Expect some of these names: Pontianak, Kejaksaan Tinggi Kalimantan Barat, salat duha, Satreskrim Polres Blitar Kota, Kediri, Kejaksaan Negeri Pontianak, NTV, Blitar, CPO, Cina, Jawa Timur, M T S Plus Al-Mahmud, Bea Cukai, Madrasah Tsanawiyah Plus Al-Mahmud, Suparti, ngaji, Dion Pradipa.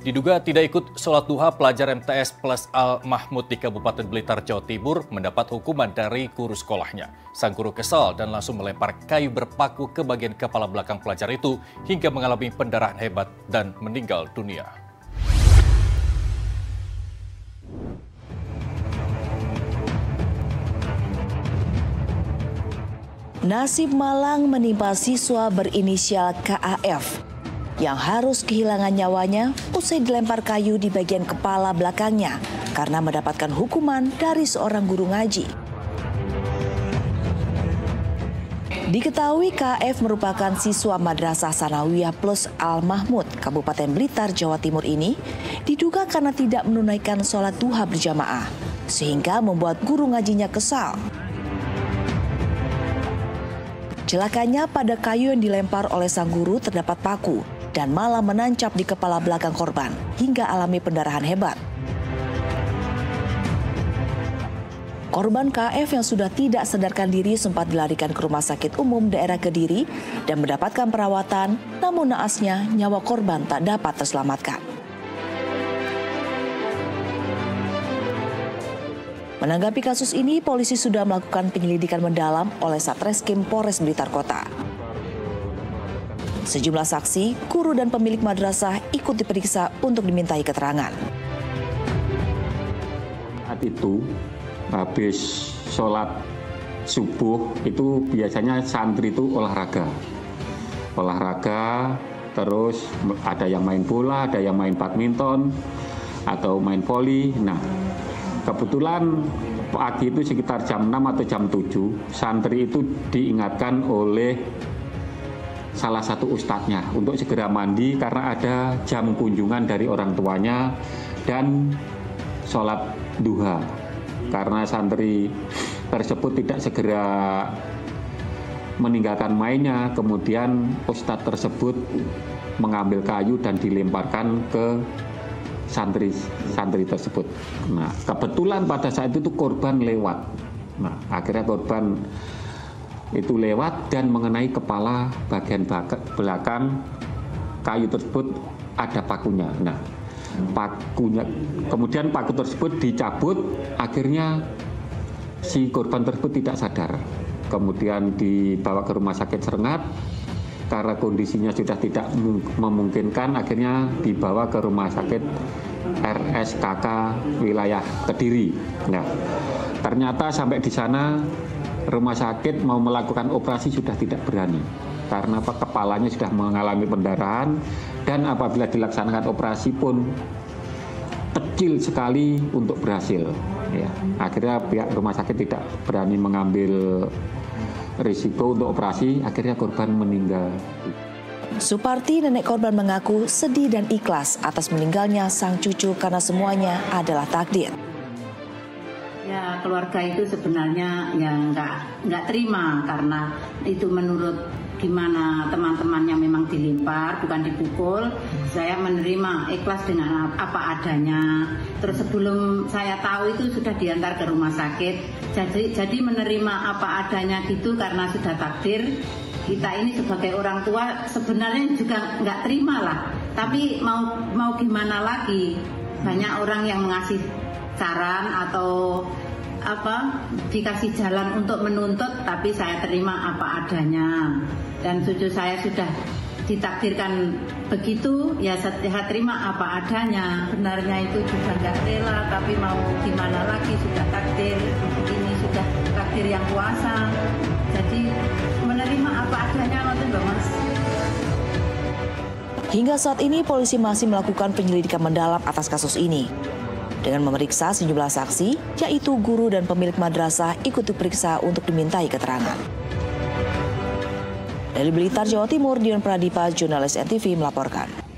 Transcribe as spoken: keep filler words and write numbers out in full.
Diduga tidak ikut sholat duha, pelajar M T S Plus Al-Mahmud di Kabupaten Blitar, Jawa Timur mendapat hukuman dari guru sekolahnya. Sang guru kesal dan langsung melempar kayu berpaku ke bagian kepala belakang pelajar itu hingga mengalami pendarahan hebat dan meninggal dunia. Nasib malang menimpa siswa berinisial K A F. Yang harus kehilangan nyawanya usai dilempar kayu di bagian kepala belakangnya karena mendapatkan hukuman dari seorang guru ngaji. Diketahui K F merupakan siswa Madrasah Tsanawiyah Plus Al-Mahmud, Kabupaten Blitar, Jawa Timur ini diduga karena tidak menunaikan sholat duha berjamaah, sehingga membuat guru ngajinya kesal. Celakanya pada kayu yang dilempar oleh sang guru terdapat paku, dan malah menancap di kepala belakang korban hingga alami pendarahan hebat. Korban K F yang sudah tidak sadarkan diri sempat dilarikan ke rumah sakit umum daerah Kediri dan mendapatkan perawatan, namun naasnya nyawa korban tak dapat terselamatkan. Menanggapi kasus ini, polisi sudah melakukan penyelidikan mendalam oleh Satreskrim Polres Blitar Kota. Sejumlah saksi, guru dan pemilik madrasah ikut diperiksa untuk dimintai keterangan. Saat itu habis sholat subuh itu biasanya santri itu olahraga. Olahraga terus ada yang main bola, ada yang main badminton atau main voli. Nah, kebetulan pagi itu sekitar jam enam atau jam tujuh santri itu diingatkan oleh salah satu ustadznya untuk segera mandi karena ada jam kunjungan dari orang tuanya dan sholat duha. Karena santri tersebut tidak segera meninggalkan mainnya, kemudian ustadz tersebut mengambil kayu dan dilemparkan ke santri santri tersebut. Nah, kebetulan pada saat itu korban lewat. Nah, akhirnya korban itu lewat dan mengenai kepala bagian belakang kayu tersebut ada pakunya. Nah, pakunya kemudian paku tersebut dicabut, akhirnya si korban tersebut tidak sadar. Kemudian dibawa ke rumah sakit Serengat karena kondisinya sudah tidak memungkinkan, akhirnya dibawa ke rumah sakit R S K K wilayah Kediri. Nah, ternyata sampai di sana rumah sakit mau melakukan operasi sudah tidak berani karena kepalanya sudah mengalami pendarahan, dan apabila dilaksanakan operasi pun kecil sekali untuk berhasil. Ya, akhirnya pihak rumah sakit tidak berani mengambil risiko untuk operasi, akhirnya korban meninggal. Suparti, nenek korban, mengaku sedih dan ikhlas atas meninggalnya sang cucu karena semuanya adalah takdir. Ya, keluarga itu sebenarnya ya nggak nggak terima karena itu menurut gimana teman-temannya memang dilempar bukan dipukul. Saya menerima ikhlas dengan apa adanya. Terus sebelum saya tahu itu sudah diantar ke rumah sakit. Jadi jadi menerima apa adanya gitu karena sudah takdir. Kita ini sebagai orang tua sebenarnya juga nggak terima lah. Tapi mau mau gimana lagi? Banyak orang yang mengasih saran atau apa dikasih jalan untuk menuntut, tapi saya terima apa adanya, dan cucu saya sudah ditakdirkan begitu, ya saya terima apa adanya. Benarnya itu juga nggak rela, tapi mau gimana lagi, sudah takdir ini, sudah takdir yang kuasa, jadi menerima apa adanya ngoten lho, Mas. Hingga saat ini polisi masih melakukan penyelidikan mendalam atas kasus ini dengan memeriksa sejumlah saksi, yaitu guru dan pemilik madrasah ikut diperiksa untuk dimintai keterangan. Dari Blitar, Jawa Timur, Dion Pradipa, jurnalis N T V melaporkan.